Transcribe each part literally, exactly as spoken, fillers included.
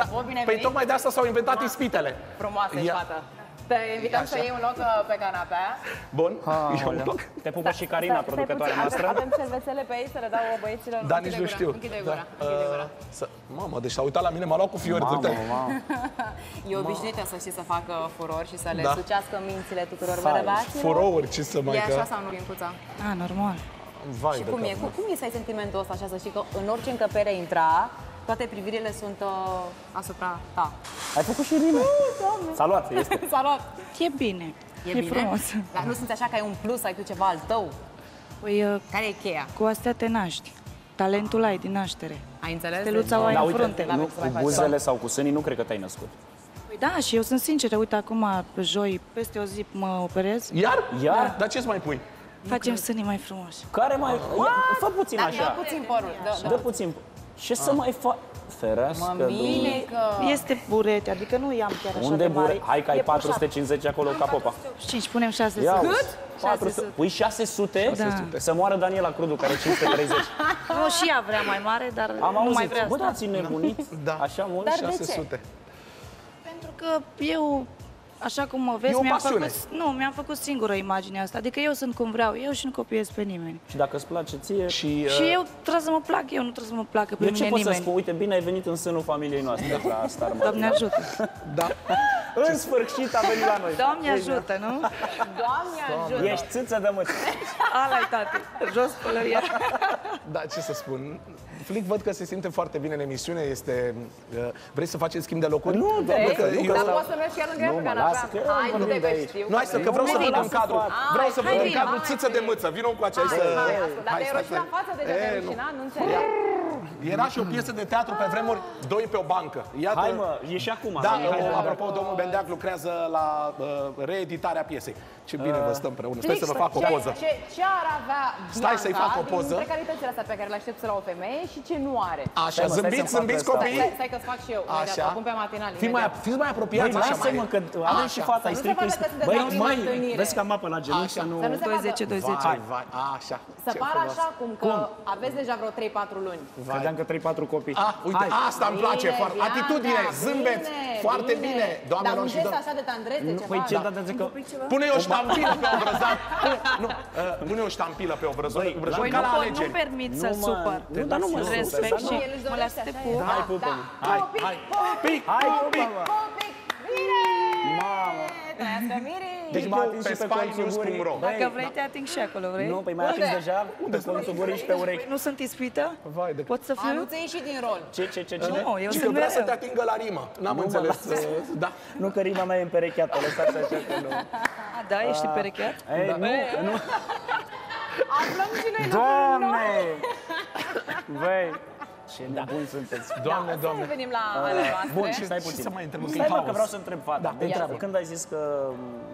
Da. Păi tocmai de asta s-au inventat Fruma. ispitele. Frumoasă e fata. Te invităm Așa. să iei un loc pe canapea. Bun, ah, iau un loc. Te pupă da. și Carina, da, producătoarea noastră. Avem cervețele pe ei, să le dau băieților. Da, nici nu știu. Închide gura. Da. Închide gura. Uh, Mamă, deci s-a uitat la mine, m-a luat cu fiori. Mamă, mamă. E obișnuită să știi să facă furori și să le da. sucească mințile tuturor bărbaților. Furouri, ce să mai... E așa sau nu, Rincuța? A, normal. Vai, și cum e? Cum e să ai sentimentul ăsta așa, să știi că în orice încăpere intra, toate privirile sunt uh, asupra ta. Ai făcut și rime. Salut, este. Salut. E bine. E, e bine. Frumos. Dar nu simți așa că ai un plus, ai tu ceva al tău? Păi, uh, care e cheia? Cu astea te naști. Talentul ai din naștere. Ai înțeles? Steluța o ai în frunte. Nu, cu buzele sau cu sânii nu cred că te-ai născut. Păi da, și eu sunt sinceră. Uite, acum, joi, peste o zi mă operez. Iar? Iar? Da. Dar ce-ți mai pui? Facem sânii mai frumoși. Care mai... Fă puțin așa. Dă puțin părul. Dă puțin. Ce să mai fac? Ferească, bine că... Este burete, adică nu i-am chiar așa de mare. Hai că ai patru sute cincizeci acolo ca popa. cinci, punem șase sute. Cât? patru sute. Pui șase sute? Să moară Daniela Crudu, care e cinci sute treizeci. Nu, și ea vrea mai mare, dar nu mai vrea asta. Bă, dați nebunit, așa mult, șase sute. Pentru că eu... Așa cum mă vezi, mi-am făcut, nu, mi-am făcut singură imaginea asta. Adică eu sunt cum vreau, eu și nu copiez pe nimeni. Și dacă îți place ție... Și, uh... și eu trebuie să mă plac, eu nu trebuie să mă placă pe mine nimeni. Eu ce pot să spun? Uite, bine ai venit în sânul familiei noastre la Star Mart. Doamne ajută! Da. În sfârșit a venit la noi. Doamne ajută, nu? Doamne ajută! Ești țâță de mâță. Ala-i, tati, jos pălăria. Da, ce să spun? Flic, văd că se simte foarte bine în emisiune. Este... Vrei să faceți schimb de locuri? Nu, doamne, că... Dar poți să mergi chiar lângă ea pe canapea. Hai, nu te vei știu. Nu, hai să, că vreau să văd în cadru. Vreau să văd în cadru țâță de măță. Vino cu aceea să... Dar te-ai roșit la față, deja te-ai rușinat, nu înțeleg. Era și o piesă de teatru pe vremuri, doi pe o bancă. Iată... Hai mă, e și acum. Da, apropo, domnul Bendeac lucrează la reeditarea piesei. Ce bine vă stăm împreună. Stai să vă fac o poză. Ce ar avea Bianca dintre calitățile astea pe care le aștept să la o femeie și ce nu are? Așa, zâmbiți, zâmbiți copiii. Stai că-ți fac și eu. Acum pe matinal. Fiți mai apropiați așa mai. Avem și fata, îi strictui. Băi, mai, vezi că am apă la genunchi, să nu... douăzeci douăzeci. Așa. Să pară așa cum că aveți deja vreo trei patru luni. Credeam că trei patru copii. Ah, uite, asta îmi place foarte. Atitudine, zâmbeți, foarte bine. Dar un gest așa de tandrețe, ceva. Păi ce, dar zic că... Pune o ștampilă pe obrăzat. Pune o ștampilă pe obrăzat. Voi nu permit să-l supăr. Nu, dar nu mă respect și mă lăsă te pup. Hai, pupă-mi. Hai, hai, pupic, pupic, pupic. Mamă! Deci mă ating și pe colțul gurii. Dacă vrei te ating și acolo, vrei? Nu, păi mai ating deja pe colțul gurii și pe urechi. Nu sunt ispită? Pot să fiu? Nu ți-ai ieșit din rol. Ce, ce, ce, ce? Nu, eu sunt mereu. Și că vrea să te atingă la rima. N-am înțeles. Nu că rima mea e împerecheată, lăsați așa că nu. Da, ești împerecheat? Ei, nu, nu. Aflăm și noi lucrurile noi. Doamne! Ce nebuni sunteți. Doamne, doamne. Venim la ale noastre. Bun, și stai puțin. Stai mă că vreau să întreb fata. Când ai zis că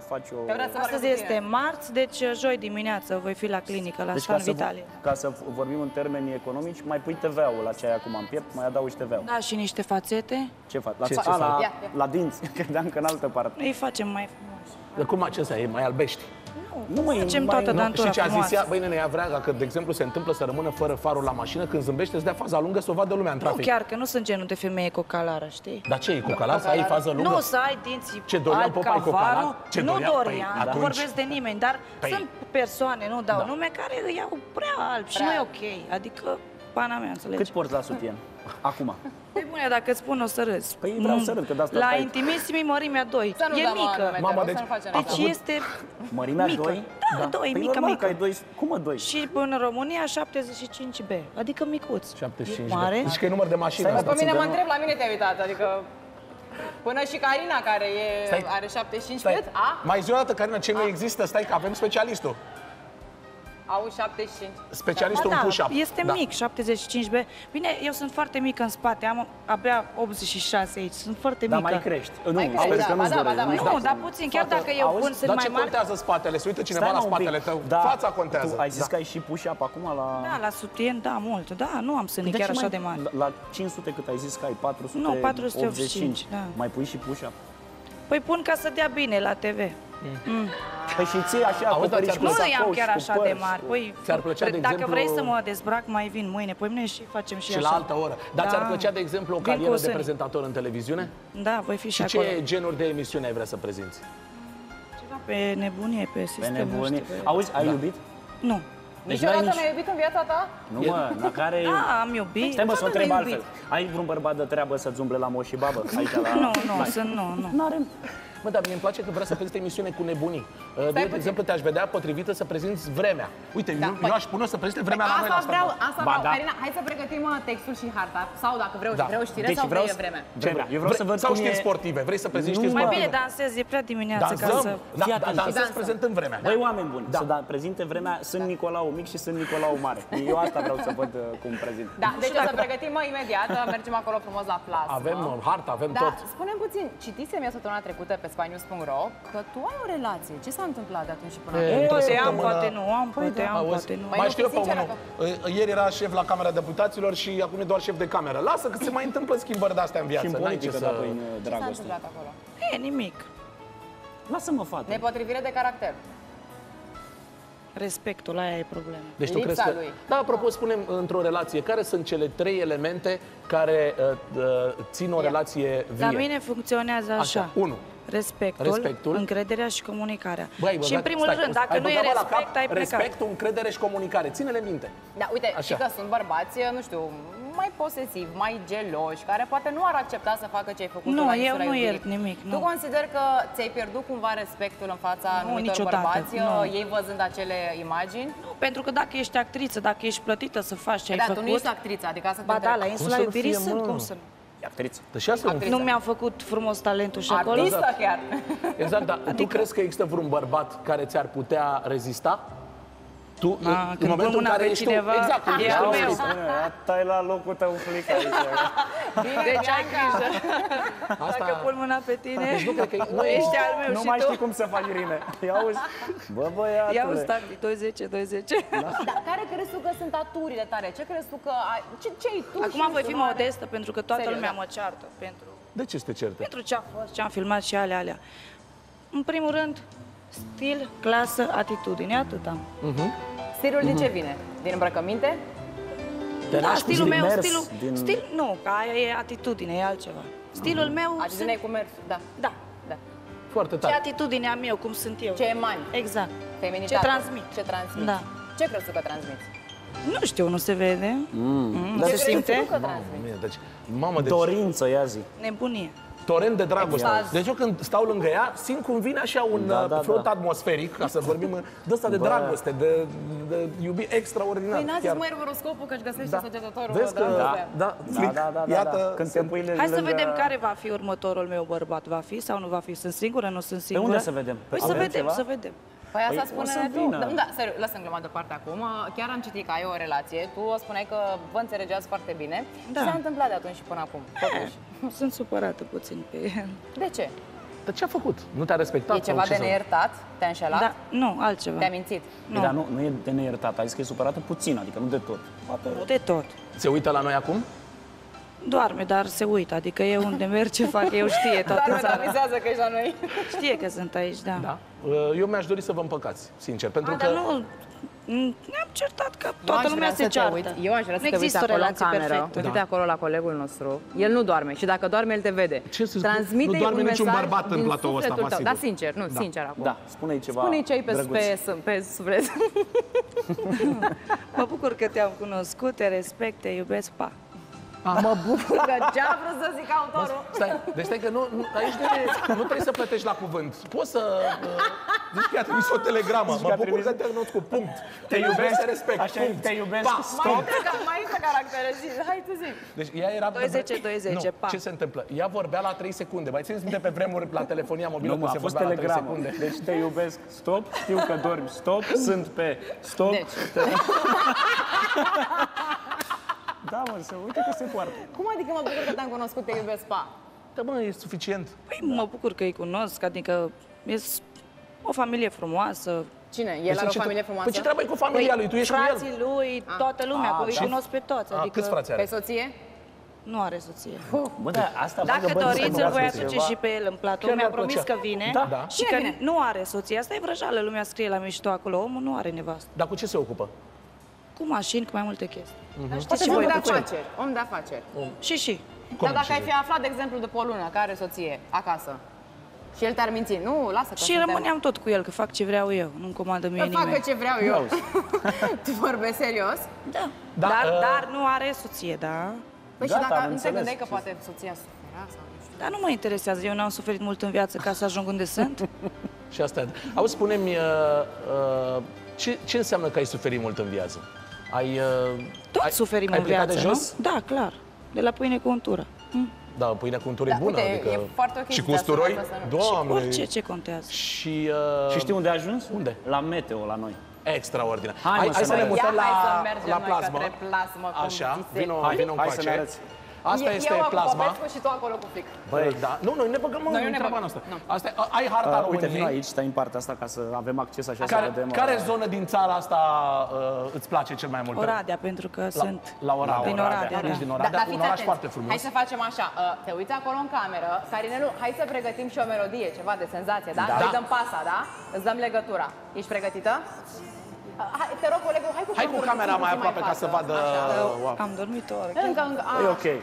faci o... Astăzi este marți, deci joi dimineață voi fi la clinică, la Stan Vitale. Ca să vorbim în termeni economici, mai pui T V A-ul la ce ai acum în piept, mai adaugi T V A-ul. Da, și niște fațete. Ce faci? La dinți, credeam că în altă parte. Îi facem mai frumos. Dar cum acesta e? Mai albești? Nu, mă, facem toată dantura. Și ce a zis ea, băi, nene, ea vrea că, de exemplu, se întâmplă să rămână fără farul la mașină, când zâmbește, îți dea faza lungă să o vadă lumea în trafic. Nu, chiar că nu sunt genul de femeie cocalară, știi? Dar ce e cocalară? Să ai fază lungă? Nu, să ai dinții albi ca varul, nu Dorian, nu vorbesc de nimeni, dar sunt persoane, nu dau nume, care îi iau prea alb și nu e ok, adică pana mea, înțelegi? Cât porți la sutien? Acum. Păi bune, dacă îți spun, o să râzi. Păi vreau să râd, că de asta... La intimissimi, mărimea doi. E mică. Mama, deci... Deci este mărimea doi? Da, doi, mică, mică. Cum mă, doi? Și în România, șaptezeci și cinci B. Adică micuț. șaptezeci și cinci B. Deci că e număr de mașină. Pe mine mă întreb, la mine te-ai uitat, adică... Până și Carina, care are șaptezeci și cinci cât? Mai zi o dată, Carina, ce nu există? Stai că avem specialistul. Au șaptezeci și cinci. Specialistul da, în push-up. Este da. mic, șaptezeci și cinci B. Bine, eu sunt foarte mică în spate, am abia optzeci și șase aici, sunt foarte mică. Dar mai crești. Nu, mai crești. Da, nu, da, da, da, da, nu, dar puțin, chiar fata, dacă eu pun, sunt mai mare. Dar ce contează spatele? Se uită cineva la spatele tău. Da. Fața contează. Tu ai zis da. că ai și push-up acum la... Da, la sutien, da, mult. Da, nu am sânii chiar așa mai... de mare. La cinci sute cât ai zis că ai, patru sute. Nu, patru sute optzeci și cinci, da. Mai pui și push-up? Păi pun ca să dea bine la T V. Mm. Păi și ție așa, acoperici cu sacou. Nu i-am chiar așa de mari. Păi, dacă vrei să mă dezbrac, mai vin mâine. Păi mâine și facem și așa. Și la altă oră. Dar ți-ar plăcea, de exemplu, o carieră de prezentator în televiziune? Da, voi fi și acolo. Și ce genuri de emisiune ai vrea să prezinți? Ceva pe nebunie, pe sistemul ăsta. Auzi, ai iubit? Nu. Niciodată n-ai iubit în viața ta? Nu, mă, la care... Da, am iubit. Stai, mă, să o întreb altfel. Ai vreun bărbat de treabă să-ți umble la moș și babă? Nu, nu, sunt, nu, nu. N-are... Mă, dar mie îmi place că vrea să prezinte emisiune cu nebunii. De exemplu, te-aș vedea potrivită să prezinți Vremea. Uite, eu aș pune să prezinte Vremea la noi la Standard. Asta vreau, Carina, hai să pregătim textul și harta. Sau dacă vreau știre sau vrei Vremea. Eu vreau să văd cum e... Sau știri sportive, vrei să prezint știri sportive. Mai bine dansez, e prea dimineață ca să... Dansez prezentând Vremea. Băi, oameni buni, să prezinte Vremea, sunt Nicolau Mic și sunt Nicolau Mare. Eu asta vreau să văd cum prezint. Da, deci o să pregătim imediat, mergem acolo frumos la plasă. Avem harta, avem tot. Spune-mi puțin, citisem eu săptămâna trecută pe spanius punct ro că tu ai o relație. Ce s-a întâmplat de atunci și până acum? Poate am, poate nu am, poate am, poate nu. Mai știu eu pe unul. Ieri era șef la Camera Deputaților și acum e doar șef de cameră. Lasă că se mai întâmplă schimbări de-astea în viață. Și îmi ce s-a întâmplat acolo? E, nimic. Lasă-mă, fată. Nepotrivire de caracter. Respectul, aia e problema. Deci tu crezi că... Da, apropo, spunem într-o relație, care sunt cele trei elemente care uh, țin o relație vie? La mine funcționează așa. Așa. Unu. Respectul, respectul, încrederea și comunicarea. Băi, bă, și în primul stai, rând, dacă nu e respect, ai plecat. Respectul, încredere și comunicare. Ține-le minte. Da, uite, așa. Și că sunt bărbați, nu știu, mai posesivi, mai geloși, care poate nu ar accepta să facă ce ai făcut. Nu, eu nu iert nimic. Nu. Tu consider că ți-ai pierdut cumva respectul în fața anumitor bărbați, ei văzând acele imagini? Nu, pentru că dacă ești actriță, dacă ești plătită să faci ce ai făcut... Da, tu nu ești actriță, adică asta te întreb. Ba da, la Insula Iubirii sunt, cum sunt? Actriță. Nu mi-am făcut frumos talentul și acolo. Artistă chiar. Exact, dar tu crezi că există vreun bărbat care ți-ar putea rezista? Tu, a, în momentul în care ești cineva, tu, exact, e al meu. Tai la locul tău flic aici. Deci ai grijă. Dacă pun mâna pe tine, deci nu, că nu, ești al meu. Nu și mai tu. Știi cum să faci rime. Ia-uzi, bă băiatule. Ia-uzi, douăzeci, douăzeci. Da. Dar care crezi tu că sunt aturile tare? Ce crezi tu că ai... Ce, ce-i tu? Acum voi fi modestă, pentru că toată serios, lumea mă ceartă. Pentru... De ce te certă? Pentru ce a fost, ce am filmat și alea, alea. În primul rând, stil, clasă, atitudine, atâta. Uh-huh. Stilul din ce vine? Din îmbrăcăminte? Da, stilul meu, stilul... Stil, nu, că aia e atitudine, e altceva. Stilul meu... Atitudine cu mersul, da. Da. Foarte tare. Ce atitudine am eu, cum sunt eu. Ce emani. Exact. Feminitate. Ce transmit. Ce transmit. Da. Ce crezi tu că transmiți? Nu știu, nu se vede. Nu se simte. Dorință, ia zi. Nebunie. Torent de dragoste. Exact. Deci eu când stau lângă ea, simt cum vine așa un da, da, flot da. atmosferic, ca să vorbim de asta de bă. dragoste, de, de iubire extraordinar. Păi n-ați mai horoscopul că-și găsește da. săgetătorul. Vezi că, da, da, da, da, da, iată, când se pui. Hai să vedem care va fi următorul meu bărbat. Va fi sau nu va fi? Sunt singură, nu sunt singură? Pe unde să vedem? Păi să vedem, să vedem. Păi asta spune tu. Da, da, seriu, lăsăm gluma deoparte acum. Chiar am citit că ai o relație. Tu o spuneai că vă înțelegeați foarte bine. Da. Ce s-a întâmplat de atunci și până acum? Totuși. Sunt supărată puțin pe el. De ce? Dar ce a făcut? Nu te-a respectat? E ceva de neiertat? Te-a înșelat? Da, nu, altceva. Te-a mințit? Nu. Dar nu, nu e de neiertat. A zis că e supărată puțin, adică nu de tot. Nu de tot. Se uită la noi acum? Doarme, dar se uită. Adică eu unde merg, ce fac, eu știe toată țara. Doarme, dar visează că ești la noi. Știe că sunt aici, da. Da. Eu mi-aș dori să vă împăcați, sincer, pentru a, că... Nu... Ne-am certat că toată lumea se ceartă. Eu aș vrea să te uiți acolo în cameră. Uite-te acolo la colegul nostru. El nu doarme și dacă doarme, el te vede. Transmite-i un mesaj din sufletul tău. Da, sincer, nu, sincer acum. Spune-i ceva drăguț. Spune-i ce ai pe suflet. Mă bucur că te-am cunoscut, te respect, te iubesc, pa. Mă bucur că ce-a vrut să zic autorul. Stai, deci stai că nu, aici nu trebuie să plătești la cuvânt. Poți să... Zici că i-a trimis o telegramă. Mă bucur că te cunosc cu punct. Te iubesc, te respect, punct. Te iubesc, stop. Mai pe caractere, zi, hai tu zic. Deci ea era... douăzeci, douăzeci, pa. Ce se întâmplă? Ea vorbea la trei secunde. Mai țineți minte pe vremuri la telefonia mobilă cum se vorbea la trei secunde. Deci te iubesc, stop, știu că dormi, stop, sunt pe, stop. Da, mă, să uite că se poartă. Cum adică mă bucur că te-am cunoscut, te iubesc, pa? Da, mă, e suficient. Păi mă bucur că îi cunosc, adică e o familie frumoasă. Cine? El are o familie frumoasă? Păi ce treabă e cu familia lui? Tu ești cu el? Frații lui, toată lumea, că îi cunosc pe toți. Câți frați are? Pe soție? Nu are soție. Oh, bă, da. Asta dacă doriți, îl voi aduce și pe el în platou. Mi-a promis că vine da, da. și că vine? nu are soție. Asta e vrăjală, lumea scrie la mișto acolo. Omul nu are nevastă. Dar cu ce se ocupă? Cu mașini, cu mai multe chestii. Uh-huh. Dar știți și voi cu ce? Om de afaceri. Și și. Dar dacă ai fi aflat, de exemplu, după o lună, care are soție acasă, și el te-ar minți, nu, lasă că... Și rămâneam tot cu el, că fac ce vreau eu, nu-mi comandă mie nimeni. Fac ce vreau eu. Tu vorbești serios? Da. da dar, uh... dar nu are soție, da? Păi da, și dacă nu te gândeai că poate soția sufera sau nu știu. Dar nu mă interesează, eu n-am suferit mult în viață ca să ajung unde sunt. Și asta e. Auzi, spune-mi, uh, uh, ce, ce înseamnă că ai suferit mult în viață? Ai, uh, tot ai, suferim ai în viață, de jos? Nu? Da, clar. De la pâine cu untură. Hm? Da, pâinea cu untură da, e bună, uite, adică... E foarte okay și cu usturoi? Doamne! Și orice ce contează. Și, uh... și știi unde a ajuns? Unde? La meteo, la noi. Extraordinar. Hai, hai, hai să ne mutăm la, la plasmă. plasmă Așa, vino, hai, vino hai, hai să ne arăți. Asta este plasma. Eu și tu acolo cu plic. Băi, da. Nu, noi ne băgăm în noi treaba noastră. Asta, ai harta uh, României. Uite, vino aici, stai în partea asta ca să avem acces așa care, să vedem. Care uh, zonă din țara asta uh, îți place cel mai mult? Oradea, pentru că la, sunt la Oradea. Din Oradea, da. Din Oradea, da, da, un oraș foarte frumos. Hai să facem așa, uh, te uiți acolo în cameră. Carinelu, hai să pregătim și o melodie, ceva de senzație, da? da. Îi dăm pasa, da? Îți dăm legătura. Ești pregătită? Hai, te rog, colegul, hai cu, hai cu camera mai aproape ca să vadă... Așa, am dormit o oră. Încă, încă, a... E ok.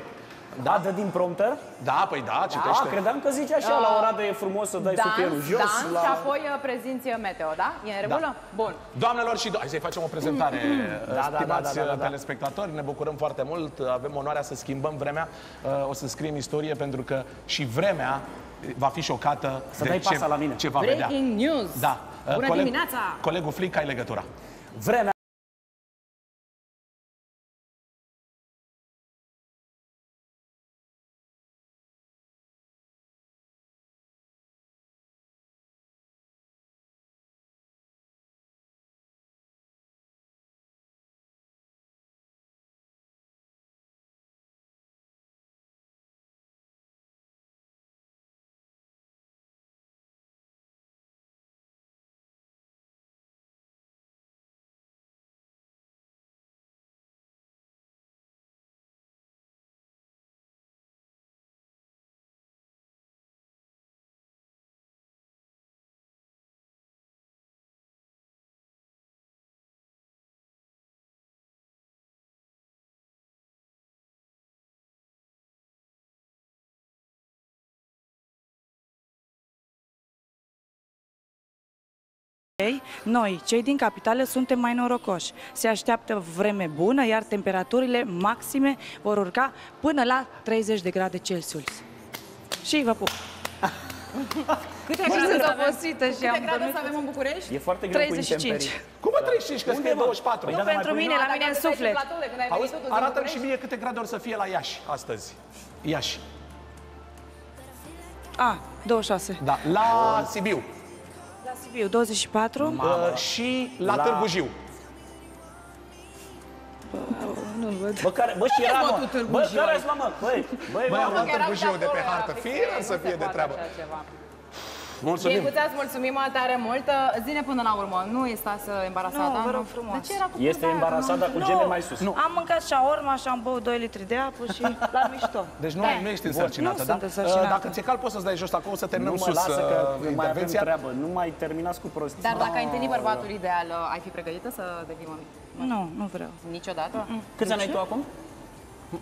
Da, dă din prompter? Da, păi da, citește. Da, credeam că zice așa, uh, la Oradea e frumos să dai sutierul jos. Dans, la... și apoi prezinți meteo, da? E în regulă? Da. Bun. Doamnelor și do hai să-i facem o prezentare, mm-hmm. da, stimați da, da, da, da, da. telespectatori. Ne bucurăm foarte mult, avem onoarea să schimbăm vremea. O să scriem istorie pentru că și vremea va fi șocată să de dai ce, pasa la mine. ce va vedea. Breaking news! Da. Bună Coleg, dimineața! Colegul Flic, ai legătura. Vremea. Noi, cei din capitală, suntem mai norocoși. Se așteaptă vreme bună, iar temperaturile maxime vor urca până la treizeci de grade Celsius. Și vă pup! Câte grade sunt obosită și am dormit să avem în București? E foarte greu treizeci și cinci. Cum mă treizeci și cinci? Că scrie douăzeci și patru. Nu pentru mine, la mine în suflet. Arată-mi și mie câte grade ori să fie la Iași astăzi. Iași. A, douăzeci și șase. Da, la Sibiu. La Sibiu, douăzeci și patru. Bă, și la, la... Târgu Jiu. Bă, nu-l văd. Bă, care, bă și era, mă. Bă, care-s la mă? Băi, băi, bă, la Târgu Jiu de pe hartă. Fie să fie de treabă. Mulțumim. Bine, puteți, mulțumim tare mult. Zine până la urmă, nu este asta embarasada? Nu, vă rog frumos. De ce era cu este embarasada cu geme mai sus. Nu. Am mâncat șaorma și am băut doi litri de apă și la mișto. Deci nu, nu ești însărcinată, da? Dacă ți-e cal, poți să-ți dai jos acolo, să terminăm sus intervenția. Nu mai terminați cu prostii. Dar dacă ai întâlnit bărbatul ideal, ai fi pregătită să devii mami? Nu, nu vreau. Niciodată? Câți ani ai tu acum?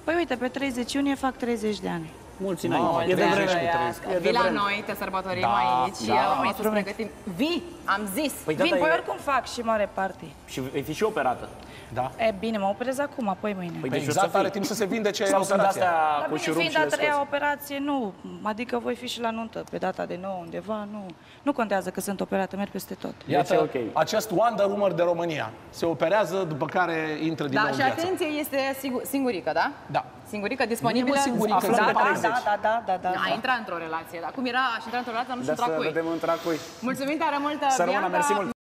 Păi uite, pe treizeci iunie fac treizeci de ani. Mulți no, noi. E de vreme. Vii la noi, te sărbătorim da, aici. Da, eu o să pregătim. Vii, am zis. Păi vin, voi oricum fac și mare parte. Și vei fi și operată. Da. E bine, mă operez acum, apoi mâine. Păi, păi deci exact are timp să se vindece operația. Dar bine, fiind a treia operație, nu. Adică voi fi și la nuntă, pe data de nouă undeva, nu. Nu contează că sunt operată, merg peste tot. Iată, okay. Acest Wonder Woman de România se operează, după care intră din da, nou în viață. Da, și atenție, este singurică, da? Da. Singurică disponibilă? Singurică, da, da, da, da, da, da. A intrat într-o relație, da. Cum era, aș intra într-o relație, nu știu, într-acui. Mulțumim tare mult, Bianca. Să rămână, mersi mult.